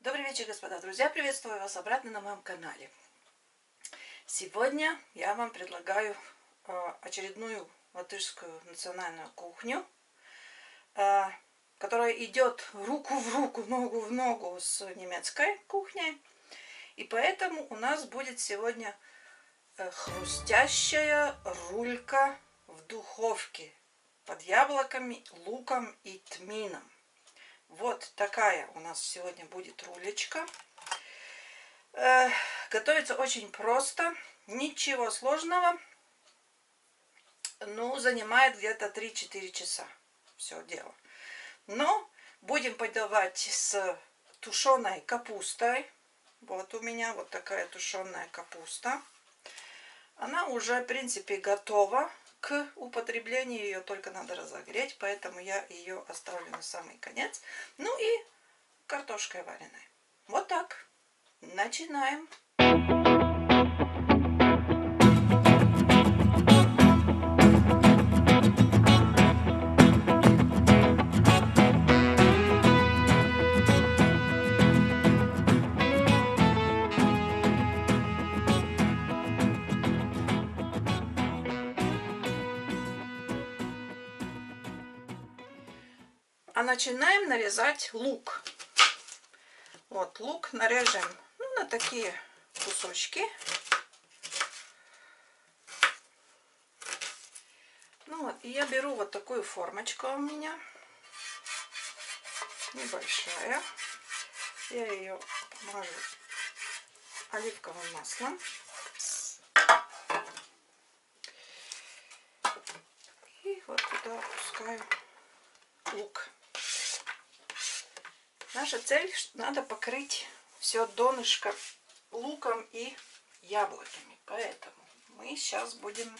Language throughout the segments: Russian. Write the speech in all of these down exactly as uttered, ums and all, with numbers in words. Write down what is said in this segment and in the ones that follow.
Добрый вечер, господа друзья! Приветствую вас обратно на моем канале. Сегодня я вам предлагаю очередную латышскую национальную кухню, которая идет руку в руку, ногу в ногу с немецкой кухней. И поэтому у нас будет сегодня хрустящая рулька в духовке под яблоками, луком и тмином. Вот такая у нас сегодня будет рулечка. Э, готовится очень просто, ничего сложного. Ну, занимает где-то три-четыре часа все дело. Но будем подавать с тушеной капустой. Вот у меня вот такая тушеная капуста. Она уже, в принципе, готова к употреблению, ее только надо разогреть, поэтому я ее оставлю на самый конец. Ну и картошкой вареной. Вот так. Начинаем. А начинаем нарезать лук. Вот лук нарежем, ну, на такие кусочки. Ну вот, и я беру вот такую формочку у меня. Небольшая. Я ее помажу оливковым маслом. И вот туда опускаю лук. Наша цель, что надо покрыть все донышко луком и яблоками. Поэтому мы сейчас будем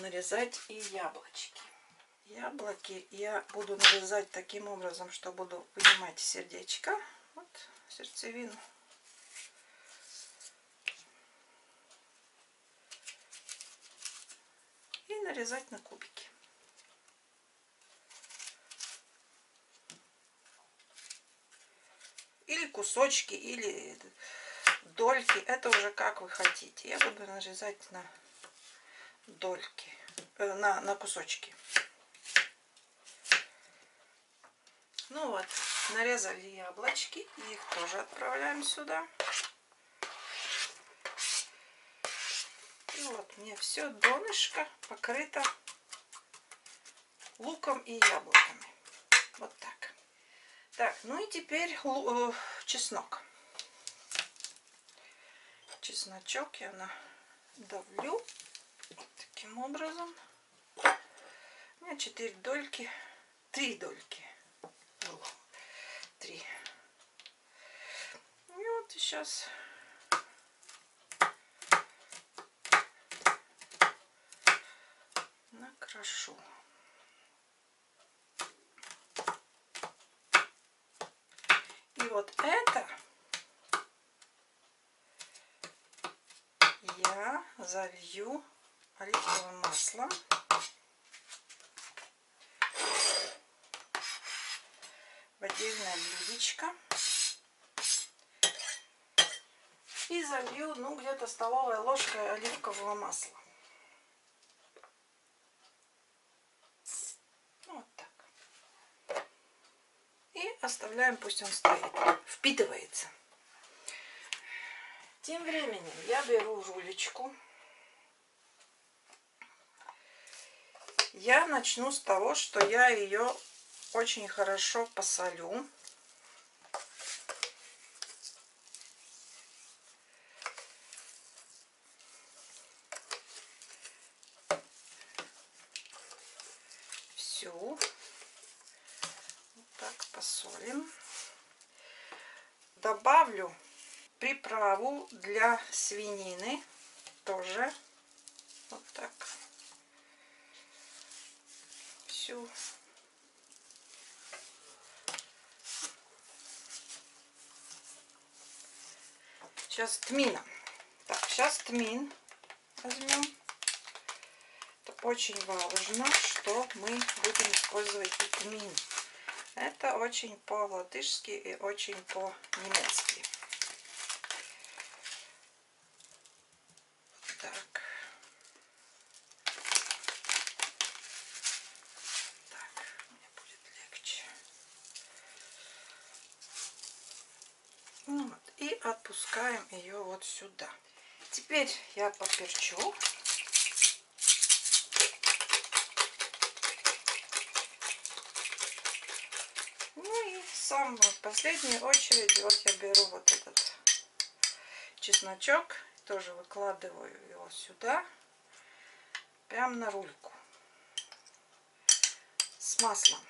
нарезать и яблочки. Яблоки я буду нарезать таким образом, что буду вынимать сердечко, вот, сердцевину. И нарезать на кубики. Или кусочки, или дольки. Это уже как вы хотите. Я буду нарезать на дольки, э, на, на кусочки. Ну вот, нарезали яблочки. Их тоже отправляем сюда. И вот мне все донышко покрыто луком и яблоками. Вот так. Так, ну и теперь э, чеснок. Чесночок я надавлю вот таким образом. У меня четыре дольки, три дольки было, три. И вот сейчас накрошу. И вот это я залью оливковым маслом. В отдельное блюдечко. И залью, ну, где-то столовой ложкой оливкового масла. Оставляем, пусть он стоит, впитывается. Тем временем я беру рулечку. Я начну с того, что я ее очень хорошо посолю. Всю. Так, посолим. Добавлю приправу для свинины, тоже вот так всю. Сейчас тмина. Так, сейчас тмин возьмем. Это очень важно, что мы будем использовать и тмин. Это очень по-латышски и очень по-немецки. Так. Так, мне будет легче. Ну вот. И отпускаем ее вот сюда. Теперь я поперчу. Ну и в самую последнюю очередь вот я беру вот этот чесночок, тоже выкладываю его сюда, прям на рульку с маслом.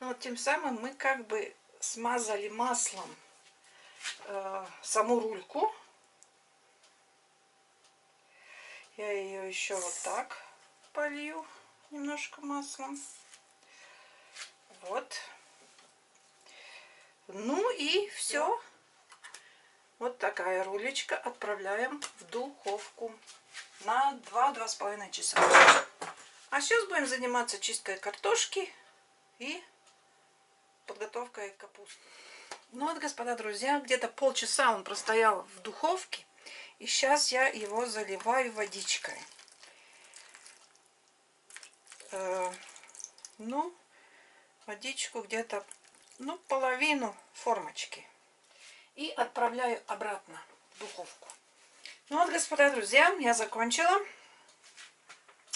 Вот тем самым мы как бы смазали маслом э, саму рульку. Я ее еще вот так полью немножко маслом. Вот. Ну и все. Вот такая рулечка. Отправляем в духовку на два-два с половиной часа. А сейчас будем заниматься чисткой картошки и подготовкой капусты. Ну вот, господа друзья, где-то полчаса он простоял в духовке, и сейчас я его заливаю водичкой. Э, ну, водичку где-то, ну, половину формочки. И отправляю обратно в духовку. Ну вот, господа друзья, я закончила.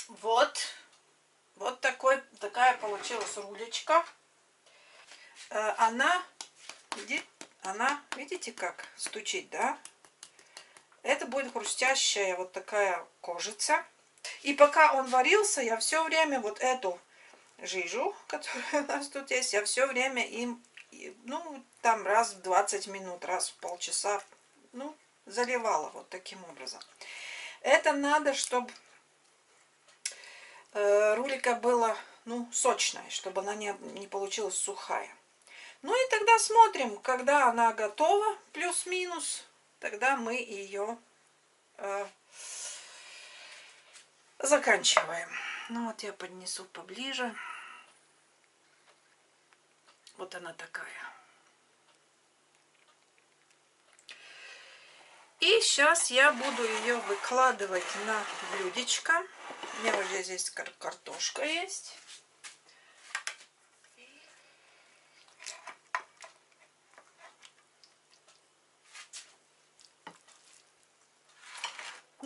Вот. Вот такой, такая получилась рулечка. Она, она, видите, как стучит, да? Это будет хрустящая вот такая кожица. И пока он варился, я все время вот эту жижу, которая у нас тут есть, я все время им, ну, там раз в двадцать минут, раз в полчаса, ну, заливала вот таким образом. Это надо, чтобы рулика была, ну, сочная, чтобы она не, не получилась сухая. Ну и тогда смотрим, когда она готова, плюс-минус, тогда мы ее э, заканчиваем. Ну вот я поднесу поближе. Вот она такая. И сейчас я буду ее выкладывать на блюдечко. У меня уже здесь кар картошка есть.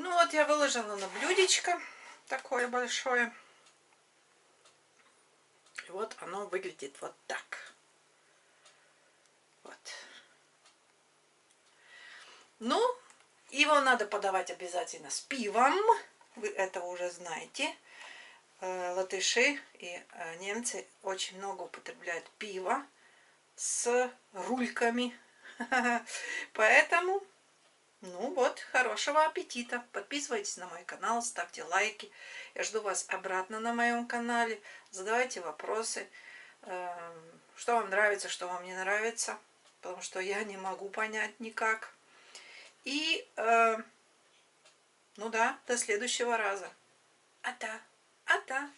Ну вот я выложила на блюдечко такое большое. И вот оно выглядит вот так. Вот. Ну, его надо подавать обязательно с пивом. Вы этого уже знаете. Латыши и немцы очень много употребляют пиво с рульками. Поэтому... Ну вот, хорошего аппетита! Подписывайтесь на мой канал, ставьте лайки. Я жду вас обратно на моем канале. Задавайте вопросы, что вам нравится, что вам не нравится. Потому что я не могу понять никак. И, ну да, до следующего раза. Ата, ата!